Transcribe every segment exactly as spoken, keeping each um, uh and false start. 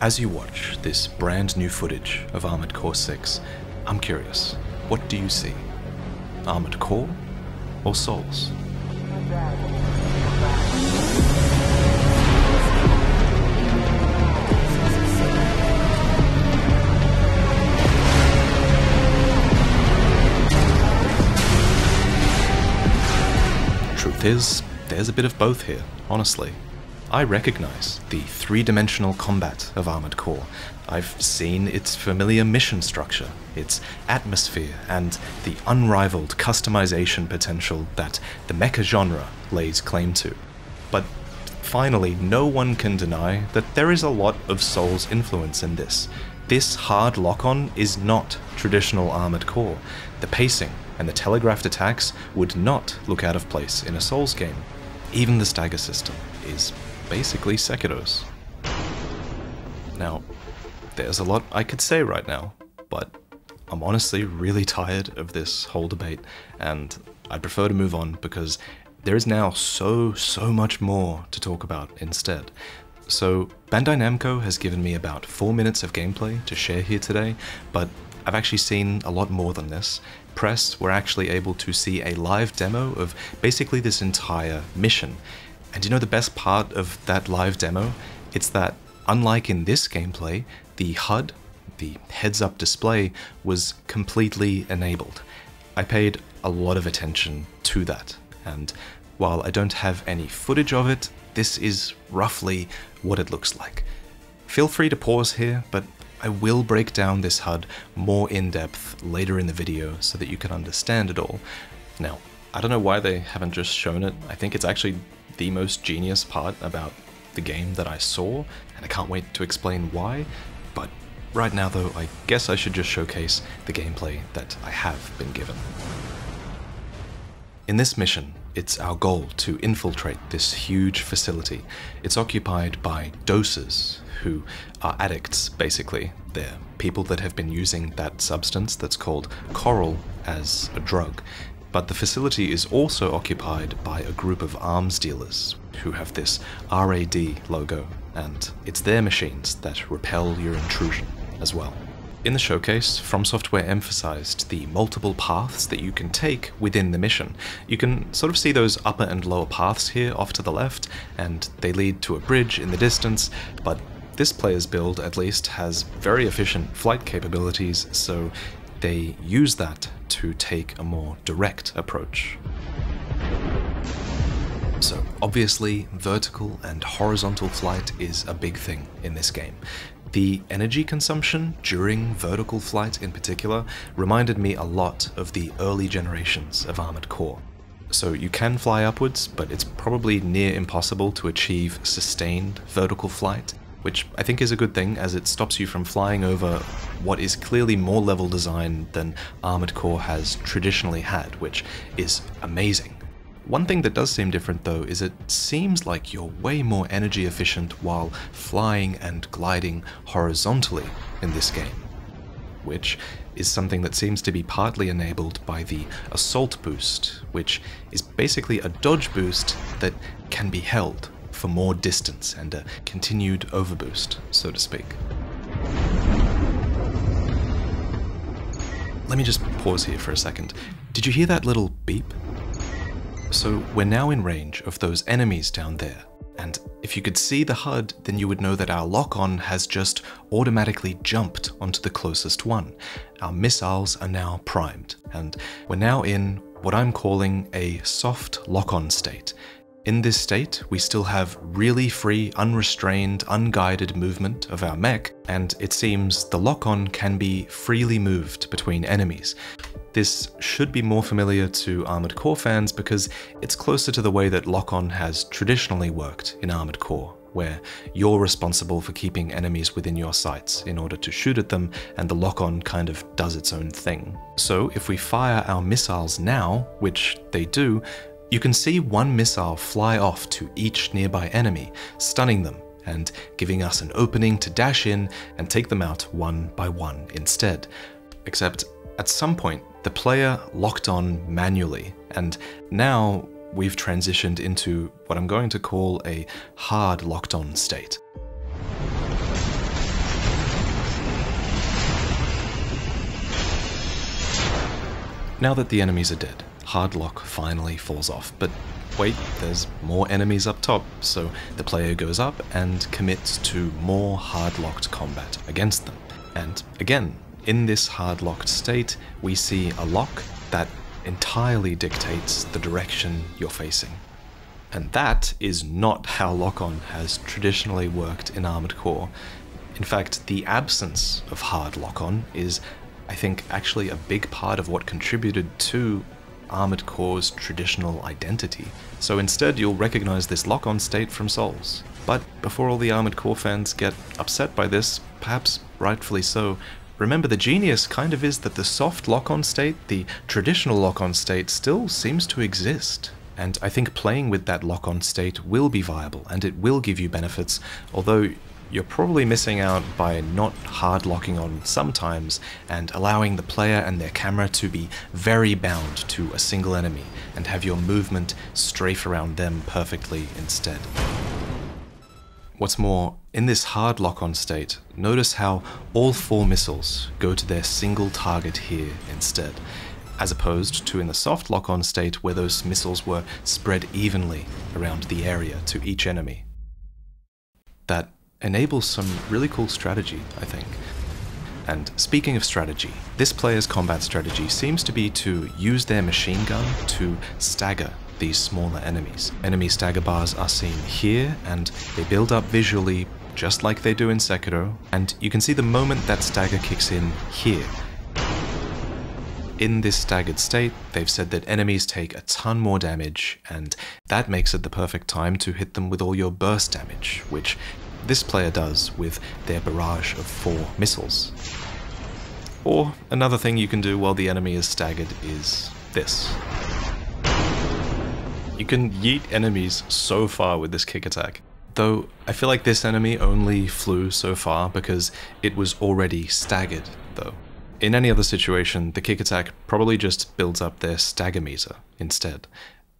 As you watch this brand new footage of Armored Core six, I'm curious, what do you see? Armored Core or souls? Truth is, there's a bit of both here, honestly. I recognize the three-dimensional combat of Armored Core. I've seen its familiar mission structure, its atmosphere, and the unrivaled customization potential that the mecha genre lays claim to. But finally, no one can deny that there is a lot of Souls influence in this. This hard lock-on is not traditional Armored Core. The pacing and the telegraphed attacks would not look out of place in a Souls game. Even the stagger system is basically Sekiro's. Now, there's a lot I could say right now, but I'm honestly really tired of this whole debate, and I prefer to move on because there is now so, so much more to talk about instead. So Bandai Namco has given me about four minutes of gameplay to share here today, but I've actually seen a lot more than this. Press were actually able to see a live demo of basically this entire mission. And you know the best part of that live demo? It's that, unlike in this gameplay, the H U D, the heads-up display, was completely enabled. I paid a lot of attention to that, and while I don't have any footage of it, this is roughly what it looks like. Feel free to pause here, but I will break down this H U D more in depth later in the video so that you can understand it all. Now, I don't know why they haven't just shown it. I think it's actually the most genius part about the game that I saw, and I can't wait to explain why. But right now though, I guess I should just showcase the gameplay that I have been given. In this mission, it's our goal to infiltrate this huge facility. It's occupied by Dosers, who are addicts, basically. They're people that have been using that substance that's called Coral as a drug. But the facility is also occupied by a group of arms dealers who have this R A D logo, and it's their machines that repel your intrusion as well. In the showcase, FromSoftware emphasized the multiple paths that you can take within the mission. You can sort of see those upper and lower paths here off to the left, and they lead to a bridge in the distance, but this player's build at least has very efficient flight capabilities, so they use that to take a more direct approach. So obviously, vertical and horizontal flight is a big thing in this game. The energy consumption during vertical flight in particular reminded me a lot of the early generations of Armored Core. So you can fly upwards, but it's probably near impossible to achieve sustained vertical flight, which I think is a good thing as it stops you from flying over what is clearly more level design than Armored Core has traditionally had, which is amazing. One thing that does seem different though is it seems like you're way more energy efficient while flying and gliding horizontally in this game, which is something that seems to be partly enabled by the assault boost, which is basically a dodge boost that can be held for more distance and a continued overboost, so to speak. Let me just pause here for a second. Did you hear that little beep? So we're now in range of those enemies down there, and if you could see the H U D, then you would know that our lock-on has just automatically jumped onto the closest one. Our missiles are now primed, and we're now in what I'm calling a soft lock-on state. In this state, we still have really free, unrestrained, unguided movement of our mech, and it seems the lock-on can be freely moved between enemies. This should be more familiar to Armored Core fans because it's closer to the way that lock-on has traditionally worked in Armored Core, where you're responsible for keeping enemies within your sights in order to shoot at them, and the lock-on kind of does its own thing. So if we fire our missiles now, which they do, you can see one missile fly off to each nearby enemy, stunning them and giving us an opening to dash in and take them out one by one instead. Except at some point, the player locked on manually, and now we've transitioned into what I'm going to call a hard locked on state. Now that the enemies are dead, hard lock finally falls off, but wait, there's more enemies up top, so the player goes up and commits to more hard-locked combat against them. And again, in this hard-locked state, we see a lock that entirely dictates the direction you're facing. And that is not how lock-on has traditionally worked in Armored Core. In fact, the absence of hard lock-on is, I think, actually a big part of what contributed to Armored Core's traditional identity. So instead you'll recognize this lock-on state from Souls. But before all the Armored Core fans get upset by this, perhaps rightfully so, remember the genius kind of is that the soft lock-on state, the traditional lock-on state, still seems to exist. And I think playing with that lock-on state will be viable and it will give you benefits, although you're probably missing out by not hard locking on sometimes and allowing the player and their camera to be very bound to a single enemy and have your movement strafe around them perfectly instead. What's more, in this hard lock-on state, notice how all four missiles go to their single target here instead, as opposed to in the soft lock-on state where those missiles were spread evenly around the area to each enemy. That enables some really cool strategy, I think. And speaking of strategy, this player's combat strategy seems to be to use their machine gun to stagger these smaller enemies. Enemy stagger bars are seen here, and they build up visually just like they do in Sekiro, and you can see the moment that stagger kicks in here. In this staggered state, they've said that enemies take a ton more damage, and that makes it the perfect time to hit them with all your burst damage, which this player does with their barrage of four missiles. Or another thing you can do while the enemy is staggered is this. You can yeet enemies so far with this kick attack. Though I feel like this enemy only flew so far because it was already staggered, though. In any other situation, the kick attack probably just builds up their stagger meter instead.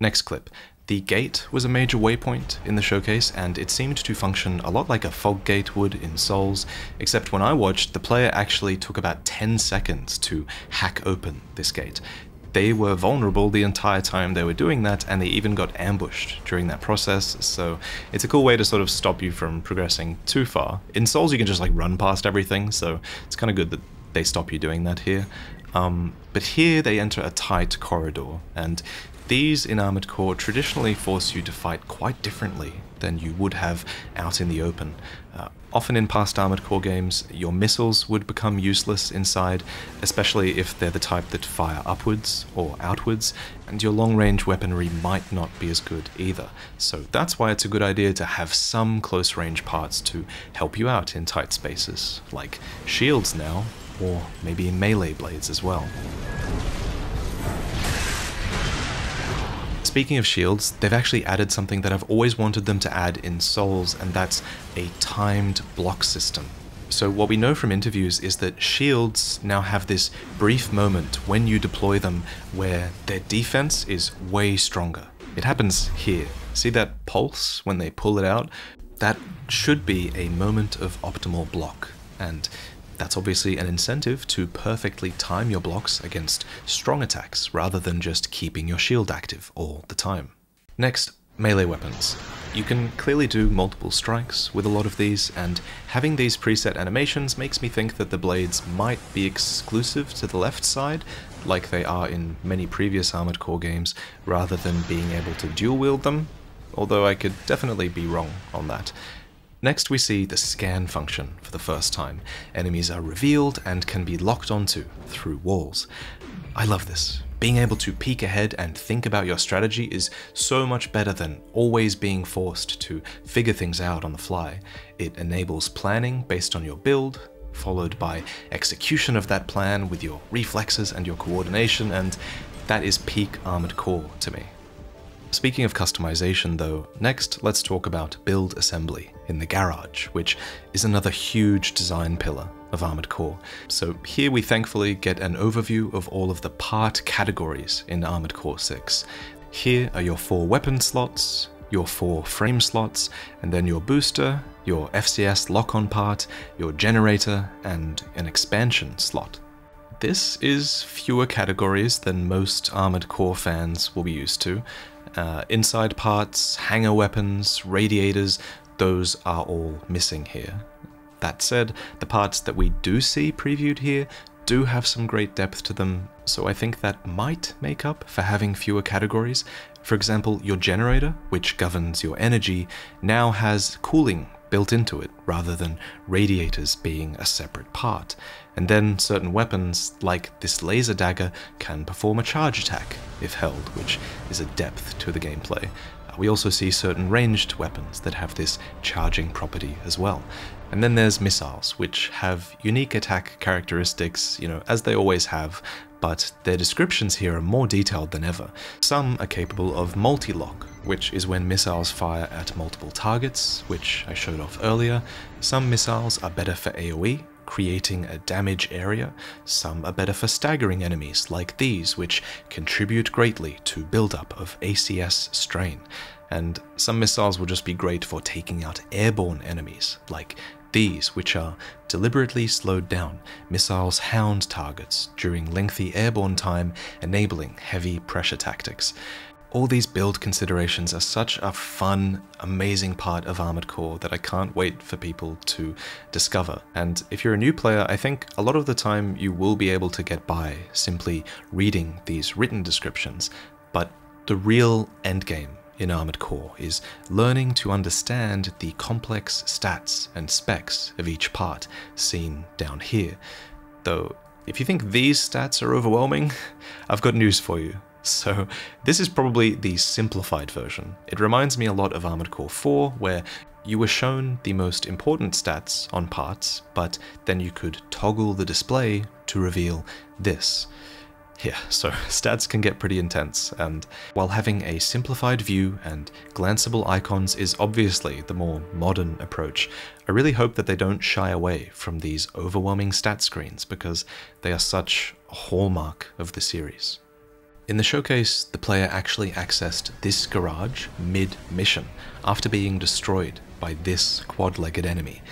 Next clip. The gate was a major waypoint in the showcase, and it seemed to function a lot like a fog gate would in Souls, except when I watched, the player actually took about ten seconds to hack open this gate. They were vulnerable the entire time they were doing that, and they even got ambushed during that process, so it's a cool way to sort of stop you from progressing too far. In Souls you can just like run past everything, so it's kind of good that they stop you doing that here. Um, but here they enter a tight corridor, and these in Armored Core traditionally force you to fight quite differently than you would have out in the open. Uh, often in past Armored Core games, your missiles would become useless inside, especially if they're the type that fire upwards or outwards, and your long-range weaponry might not be as good either. So that's why it's a good idea to have some close-range parts to help you out in tight spaces, like shields now, or maybe melee blades as well. Speaking of shields, they've actually added something that I've always wanted them to add in Souls, and that's a timed block system. So what we know from interviews is that shields now have this brief moment when you deploy them where their defense is way stronger. It happens here. See that pulse when they pull it out? That should be a moment of optimal block, and that's obviously an incentive to perfectly time your blocks against strong attacks, rather than just keeping your shield active all the time. Next, melee weapons. You can clearly do multiple strikes with a lot of these, and having these preset animations makes me think that the blades might be exclusive to the left side, like they are in many previous Armored Core games, rather than being able to dual wield them, although I could definitely be wrong on that. Next we see the scan function for the first time. Enemies are revealed and can be locked onto through walls. I love this. Being able to peek ahead and think about your strategy is so much better than always being forced to figure things out on the fly. It enables planning based on your build, followed by execution of that plan with your reflexes and your coordination, and that is peak Armored Core to me. Speaking of customization though, next let's talk about build assembly in the garage, which is another huge design pillar of Armored Core. So here we thankfully get an overview of all of the part categories in Armored Core six. Here are your four weapon slots, your four frame slots, and then your booster, your F C S lock-on part, your generator, and an expansion slot. This is fewer categories than most Armored Core fans will be used to. Uh, inside parts, hangar weapons, radiators, those are all missing here. That said, the parts that we do see previewed here do have some great depth to them, so I think that might make up for having fewer categories. For example, your generator, which governs your energy, now has cooling built into it, rather than radiators being a separate part. And then certain weapons, like this laser dagger, can perform a charge attack, if held, which is a depth to the gameplay. We also see certain ranged weapons that have this charging property as well. And then there's missiles, which have unique attack characteristics, you know, as they always have, but their descriptions here are more detailed than ever. Some are capable of multi-lock, which is when missiles fire at multiple targets, which I showed off earlier. Some missiles are better for A O E, creating a damage area. Some are better for staggering enemies, like these, which contribute greatly to buildup of A C S strain. And some missiles will just be great for taking out airborne enemies, like these, which are deliberately slowed down. Missiles hound targets during lengthy airborne time, enabling heavy pressure tactics. All these build considerations are such a fun, amazing part of Armored Core that I can't wait for people to discover. And if you're a new player, I think a lot of the time you will be able to get by simply reading these written descriptions, but the real endgame in Armored Core is learning to understand the complex stats and specs of each part seen down here. Though, if you think these stats are overwhelming, I've got news for you. So this is probably the simplified version. It reminds me a lot of Armored Core four, where you were shown the most important stats on parts, but then you could toggle the display to reveal this. Yeah, so stats can get pretty intense, and while having a simplified view and glanceable icons is obviously the more modern approach, I really hope that they don't shy away from these overwhelming stat screens, because they are such a hallmark of the series. In the showcase, the player actually accessed this garage mid-mission, after being destroyed by this quad-legged enemy.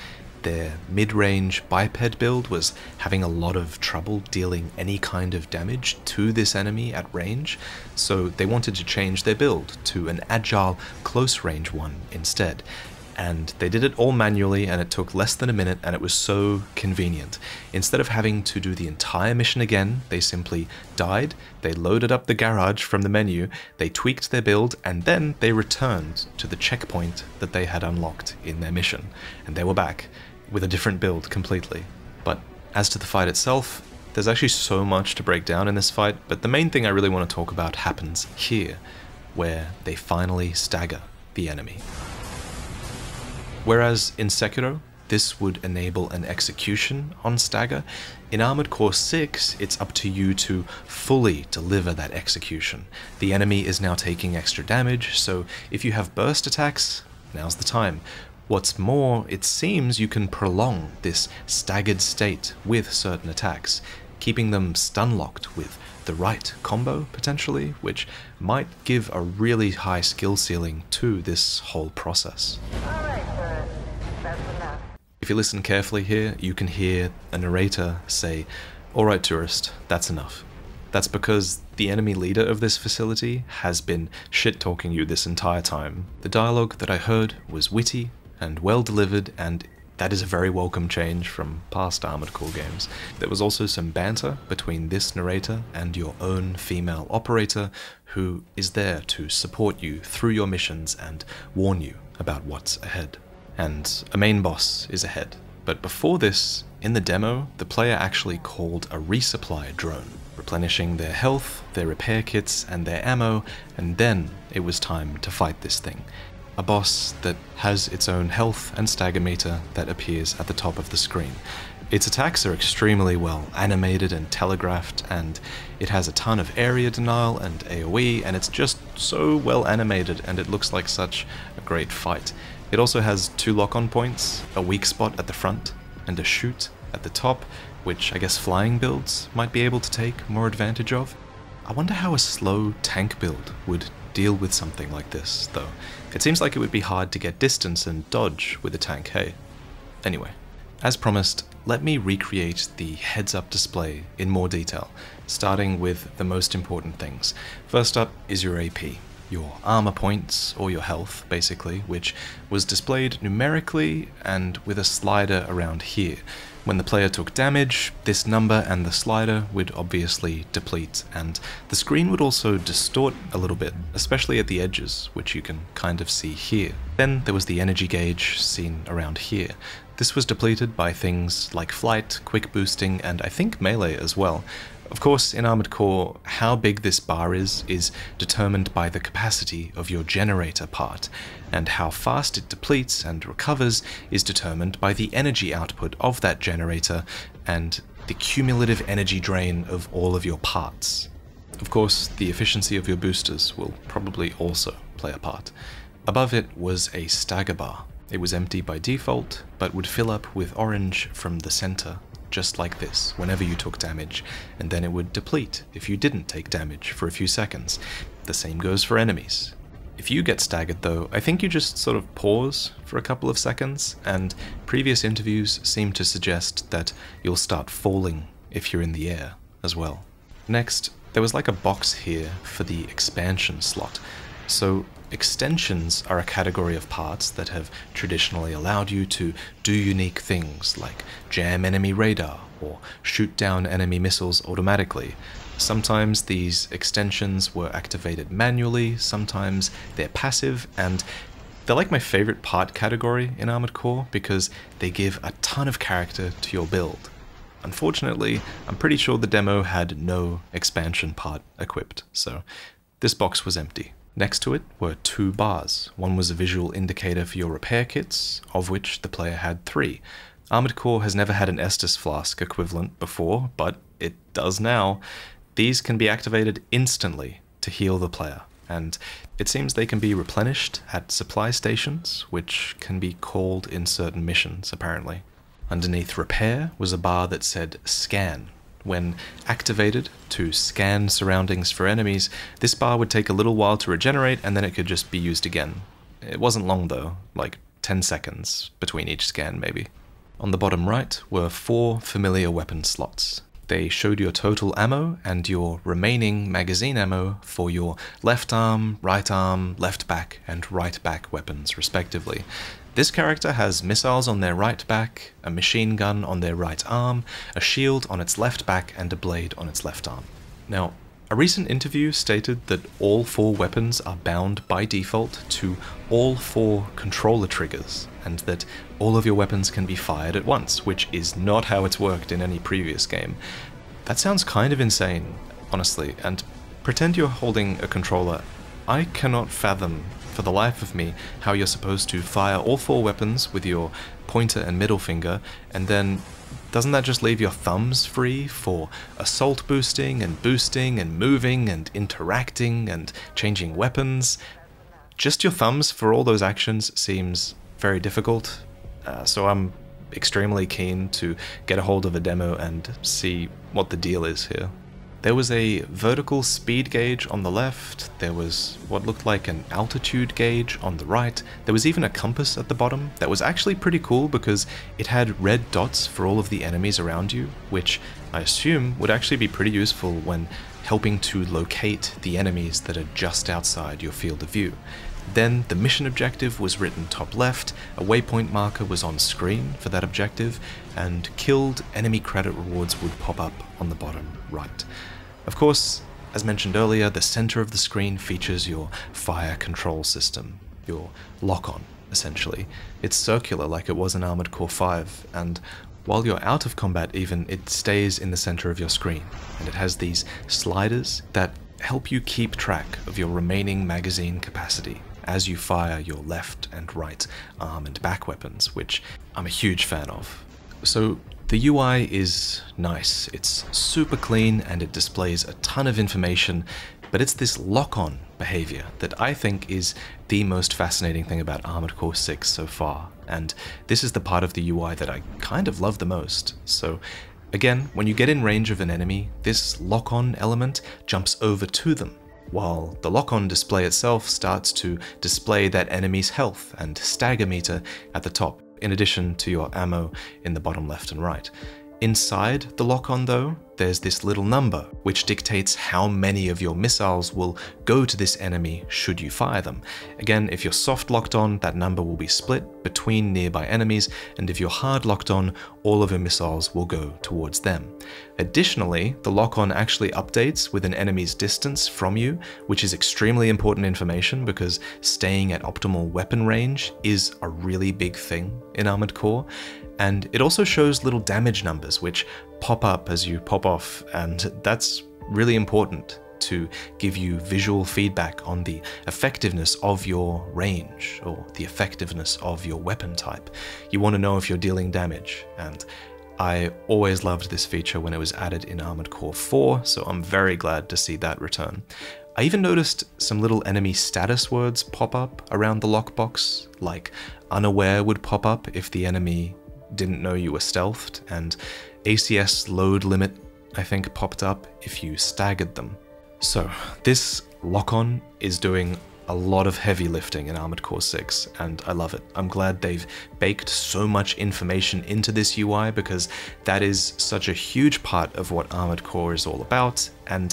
Their mid-range biped build was having a lot of trouble dealing any kind of damage to this enemy at range, so they wanted to change their build to an agile, close-range one instead. And they did it all manually, and it took less than a minute, and it was so convenient. Instead of having to do the entire mission again, they simply died, they loaded up the garage from the menu, they tweaked their build, and then they returned to the checkpoint that they had unlocked in their mission. And they were back with a different build completely. But as to the fight itself, there's actually so much to break down in this fight, but the main thing I really want to talk about happens here, where they finally stagger the enemy. Whereas in Sekiro, this would enable an execution on stagger, in Armored Core six, it's up to you to fully deliver that execution. The enemy is now taking extra damage, so if you have burst attacks, now's the time. What's more, it seems you can prolong this staggered state with certain attacks, keeping them stun-locked with the right combo, potentially, which might give a really high skill ceiling to this whole process. If you listen carefully here, you can hear a narrator say, "Alright tourist, that's enough." That's because the enemy leader of this facility has been shit-talking you this entire time. The dialogue that I heard was witty and well delivered, and that is a very welcome change from past Armored Core games. There was also some banter between this narrator and your own female operator, who is there to support you through your missions and warn you about what's ahead. And a main boss is ahead. But before this, in the demo, the player actually called a resupply drone, replenishing their health, their repair kits, and their ammo, and then it was time to fight this thing. A boss that has its own health and stagger meter that appears at the top of the screen. Its attacks are extremely well animated and telegraphed, and it has a ton of area denial and A O E, and it's just so well animated, and it looks like such a great fight. It also has two lock-on points, a weak spot at the front, and a shoot at the top, which I guess flying builds might be able to take more advantage of. I wonder how a slow tank build would deal with something like this, though. It seems like it would be hard to get distance and dodge with a tank, hey? Anyway, As promised, let me recreate the heads-up display in more detail, starting with the most important things. First up is your A P, your armor points, or your health basically, which was displayed numerically and with a slider around here. When the player took damage, this number and the slider would obviously deplete, and the screen would also distort a little bit, especially at the edges, which you can kind of see here. Then there was the energy gauge seen around here. This was depleted by things like flight, quick boosting, and I think melee as well. Of course, in Armored Core, how big this bar is is determined by the capacity of your generator part, and how fast it depletes and recovers is determined by the energy output of that generator and the cumulative energy drain of all of your parts. Of course, the efficiency of your boosters will probably also play a part. Above it was a stagger bar. It was empty by default, but would fill up with orange from the center, just like this, whenever you took damage, and then it would deplete if you didn't take damage for a few seconds. The same goes for enemies. If you get staggered though, I think you just sort of pause for a couple of seconds, and previous interviews seem to suggest that you'll start falling if you're in the air as well. Next, there was like a box here for the expansion slot. So extensions are a category of parts that have traditionally allowed you to do unique things like jam enemy radar or shoot down enemy missiles automatically. Sometimes these extensions were activated manually, sometimes they're passive, and they're like my favorite part category in Armored Core because they give a ton of character to your build. Unfortunately, I'm pretty sure the demo had no expansion part equipped, so this box was empty. Next to it were two bars. One was a visual indicator for your repair kits, of which the player had three. Armored Core has never had an Estus Flask equivalent before, but it does now. These can be activated instantly to heal the player, and it seems they can be replenished at supply stations, which can be called in certain missions, apparently. Underneath repair was a bar that said scan. When activated to scan surroundings for enemies, this bar would take a little while to regenerate and then it could just be used again. It wasn't long though, like ten seconds between each scan maybe. On the bottom right were four familiar weapon slots. They showed your total ammo and your remaining magazine ammo for your left arm, right arm, left back, and right back weapons respectively. This character has missiles on their right back, a machine gun on their right arm, a shield on its left back, and a blade on its left arm. Now, a recent interview stated that all four weapons are bound by default to all four controller triggers, and that all of your weapons can be fired at once, which is not how it's worked in any previous game. That sounds kind of insane, honestly, and pretend you're holding a controller. I cannot fathom for the life of me how you're supposed to fire all four weapons with your pointer and middle finger, and then doesn't that just leave your thumbs free for assault boosting and boosting and moving and interacting and changing weapons? Just your thumbs for all those actions seems very difficult, uh, so I'm extremely keen to get a hold of a demo and see what the deal is here. There was a vertical speed gauge on the left, there was what looked like an altitude gauge on the right, there was even a compass at the bottom that was actually pretty cool because it had red dots for all of the enemies around you, which I assume would actually be pretty useful when helping to locate the enemies that are just outside your field of view. Then the mission objective was written top left, a waypoint marker was on screen for that objective, and killed enemy credit rewards would pop up on the bottom right. Of course, as mentioned earlier, the center of the screen features your fire control system, your lock-on, essentially. It's circular like it was in Armored Core five, and while you're out of combat even, it stays in the center of your screen, and it has these sliders that help you keep track of your remaining magazine capacity as you fire your left and right arm and back weapons, which I'm a huge fan of. So, the U I is nice, it's super clean and it displays a ton of information, but it's this lock-on behavior that I think is the most fascinating thing about Armored Core six so far, and this is the part of the U I that I kind of love the most. So again, when you get in range of an enemy, this lock-on element jumps over to them, while the lock-on display itself starts to display that enemy's health and stagger meter at the top, in addition to your ammo in the bottom left and right. Inside the lock-on though, there's this little number which dictates how many of your missiles will go to this enemy should you fire them. Again, if you're soft locked on, that number will be split between nearby enemies, and if you're hard locked on, all of your missiles will go towards them. Additionally, the lock-on actually updates with an enemy's distance from you, which is extremely important information because staying at optimal weapon range is a really big thing in Armored Core. And it also shows little damage numbers which pop up as you pop off, and that's really important to give you visual feedback on the effectiveness of your range or the effectiveness of your weapon type. You want to know if you're dealing damage, and I always loved this feature when it was added in Armored Core four, so I'm very glad to see that return. I even noticed some little enemy status words pop up around the lockbox, like unaware would pop up if the enemy didn't know you were stealthed, and A C S load limit, I think, popped up if you staggered them. So this lock-on is doing a lot of heavy lifting in Armored Core six, and I love it. I'm glad they've baked so much information into this U I because that is such a huge part of what Armored Core is all about, and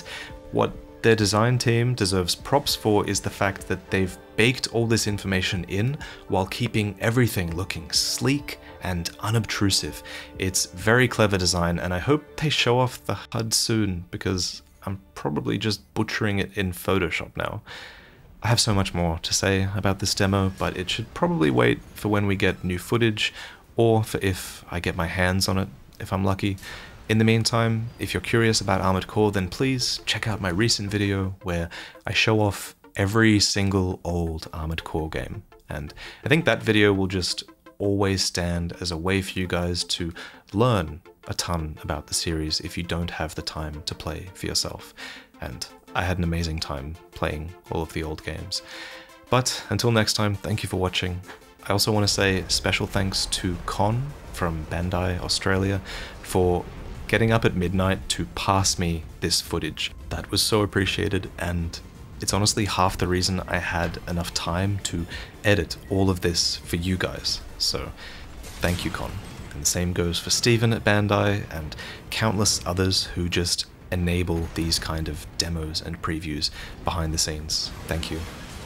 what their design team deserves props for is the fact that they've baked all this information in while keeping everything looking sleek and unobtrusive. It's very clever design, and I hope they show off the H U D soon because I'm probably just butchering it in Photoshop now. I have so much more to say about this demo, but it should probably wait for when we get new footage or for if I get my hands on it, if I'm lucky. In the meantime, if you're curious about Armored Core, then please check out my recent video where I show off every single old Armored Core game. And I think that video will just always stand as a way for you guys to learn a ton about the series if you don't have the time to play for yourself. And I had an amazing time playing all of the old games. But until next time, thank you for watching. I also want to say special thanks to Kon from Bandai Australia for getting up at midnight to pass me this footage. That was so appreciated, and it's honestly half the reason I had enough time to edit all of this for you guys. So thank you, Kon. And the same goes for Steven at Bandai and countless others who just enable these kind of demos and previews behind the scenes. Thank you.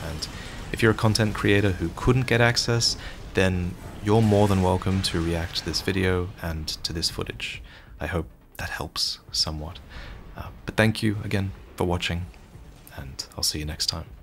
And if you're a content creator who couldn't get access, then you're more than welcome to react to this video and to this footage. I hope that helps somewhat. Uh, but thank you again for watching, and I'll see you next time.